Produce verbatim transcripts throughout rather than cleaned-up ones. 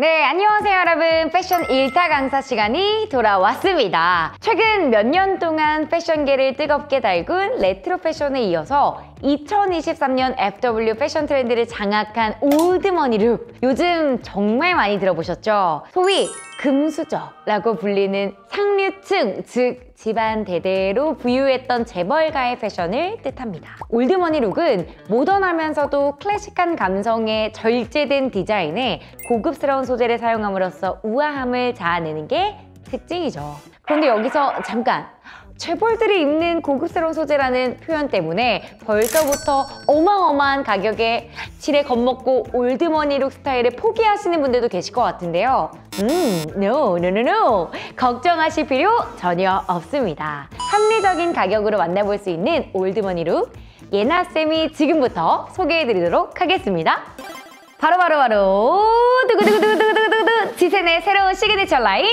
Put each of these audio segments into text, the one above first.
네, 안녕하세요 여러분. 패션 일타 강사 시간이 돌아왔습니다. 최근 몇 년 동안 패션계를 뜨겁게 달군 레트로 패션에 이어서 이천이십삼 년 에프더블유 패션 트렌드를 장악한 올드머니룩, 요즘 정말 많이 들어보셨죠? 소위 금수저라고 불리는 상류층, 즉 집안 대대로 부유했던 재벌가의 패션을 뜻합니다. 올드머니룩은 모던하면서도 클래식한 감성에 절제된 디자인에 고급스러운 소재를 사용함으로써 우아함을 자아내는 게 특징이죠. 그런데 여기서 잠깐! 재벌들이 입는 고급스러운 소재라는 표현 때문에 벌써부터 어마어마한 가격에 지레 겁먹고 올드머니룩 스타일을 포기하시는 분들도 계실 것 같은데요. 음, no, no, no, no. 걱정하실 필요 전혀 없습니다. 합리적인 가격으로 만나볼 수 있는 올드머니룩, 예나쌤이 지금부터 소개해드리도록 하겠습니다. 바로바로 바로 두구두구두구두구두구 지센의 새로운 시그니처 라인!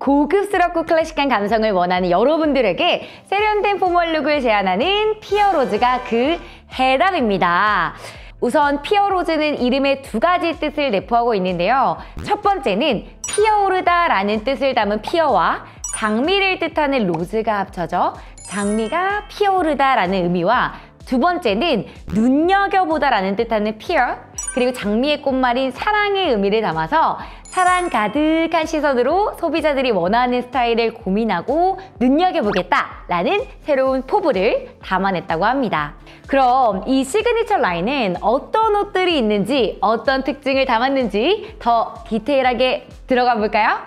고급스럽고 클래식한 감성을 원하는 여러분들에게 세련된 포멀룩을 제안하는 피어로즈가 그 해답입니다. 우선 피어로즈는 이름에 두 가지 뜻을 내포하고 있는데요. 첫 번째는 피어오르다 라는 뜻을 담은 피어와 장미를 뜻하는 로즈가 합쳐져 장미가 피어오르다 라는 의미와, 두 번째는 눈여겨보다 라는 뜻하는 피어, 그리고 장미의 꽃말인 사랑의 의미를 담아서 사랑 가득한 시선으로 소비자들이 원하는 스타일을 고민하고 눈여겨보겠다라는 새로운 포부를 담아냈다고 합니다. 그럼 이 시그니처 라인은 어떤 옷들이 있는지, 어떤 특징을 담았는지 더 디테일하게 들어가 볼까요?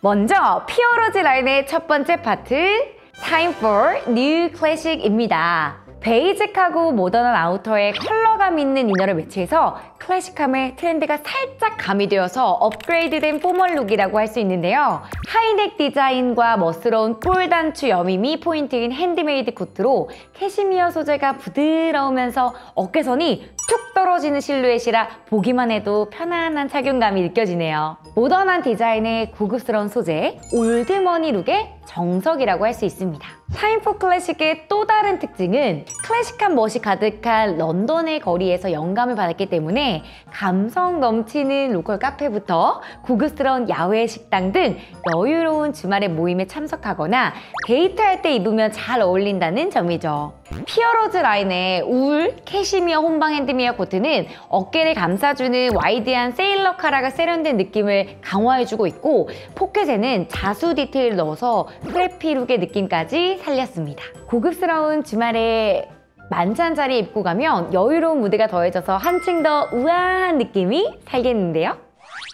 먼저 피어로즈 라인의 첫 번째 파트, 타임 포 뉴 클래식입니다. 베이직하고 모던한 아우터에 컬러감 있는 이너를 매치해서 클래식함의 트렌드가 살짝 가미되어서 업그레이드된 포멀룩이라고 할 수 있는데요. 하이넥 디자인과 멋스러운 뿔단추 여밈이 포인트인 핸드메이드 코트로 캐시미어 소재가 부드러우면서 어깨선이 툭 떨어지는 실루엣이라 보기만 해도 편안한 착용감이 느껴지네요. 모던한 디자인의 고급스러운 소재, 올드머니룩의 정석이라고 할 수 있습니다. 타임 포 클래식의 또 다른 특징은 클래식한 멋이 가득한 런던의 거리에서 영감을 받았기 때문에 감성 넘치는 로컬 카페부터 고급스러운 야외 식당 등 여유로운 주말의 모임에 참석하거나 데이트할 때 입으면 잘 어울린다는 점이죠. 피어로즈 라인의 울, 캐시미어 혼방 핸드미어 코트는 어깨를 감싸주는 와이드한 세일러 카라가 세련된 느낌을 강화해주고 있고, 포켓에는 자수 디테일을 넣어서 프레피룩의 느낌까지 살렸습니다. 고급스러운 주말에 만찬 자리에 입고 가면 여유로운 무드가 더해져서 한층 더 우아한 느낌이 살겠는데요.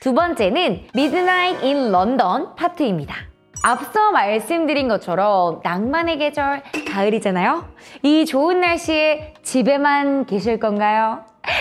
두 번째는 미드나잇 인 런던 파트입니다. 앞서 말씀드린 것처럼 낭만의 계절, 가을이잖아요? 이 좋은 날씨에 집에만 계실 건가요?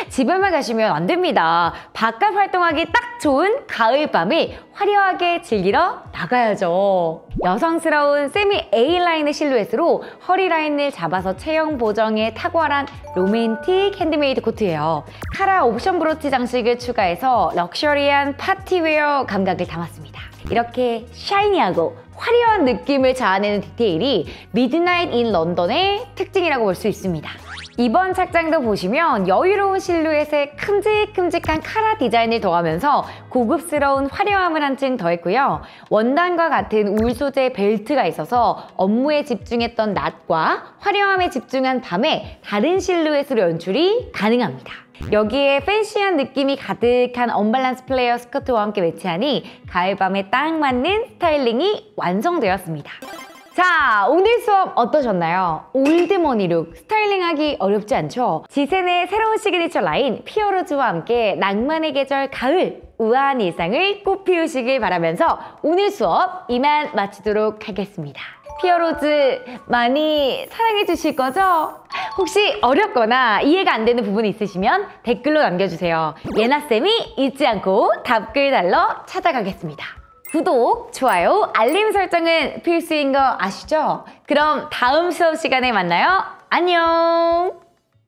집에만 가시면 안 됩니다. 바깥 활동하기 딱 좋은 가을 밤에 화려하게 즐기러 나가야죠. 여성스러운 세미 A 라인의 실루엣으로 허리 라인을 잡아서 체형 보정에 탁월한 로맨틱 핸드메이드 코트예요. 카라 옵션 브로치 장식을 추가해서 럭셔리한 파티웨어 감각을 담았습니다. 이렇게 샤이니하고 화려한 느낌을 자아내는 디테일이 미드나잇 인 런던의 특징이라고 볼 수 있습니다. 이번 착장도 보시면 여유로운 실루엣에 큼직큼직한 카라 디자인을 더하면서 고급스러운 화려함을 한층 더했고요. 원단과 같은 울 소재의 벨트가 있어서 업무에 집중했던 낮과 화려함에 집중한 밤에 다른 실루엣으로 연출이 가능합니다. 여기에 팬시한 느낌이 가득한 언밸런스 플레어 스커트와 함께 매치하니 가을밤에 딱 맞는 스타일링이 완성되었습니다. 자, 오늘 수업 어떠셨나요? 올드머니룩 스타일링하기 어렵지 않죠? 지센의 새로운 시그니처 라인 피어로즈와 함께 낭만의 계절 가을, 우아한 일상을 꽃피우시길 바라면서 오늘 수업 이만 마치도록 하겠습니다. 피어로즈 많이 사랑해 주실 거죠? 혹시 어렵거나 이해가 안 되는 부분이 있으시면 댓글로 남겨주세요. 예나쌤이 잊지 않고 답글 달러 찾아가겠습니다. 구독, 좋아요, 알림 설정은 필수인 거 아시죠? 그럼 다음 수업 시간에 만나요. 안녕!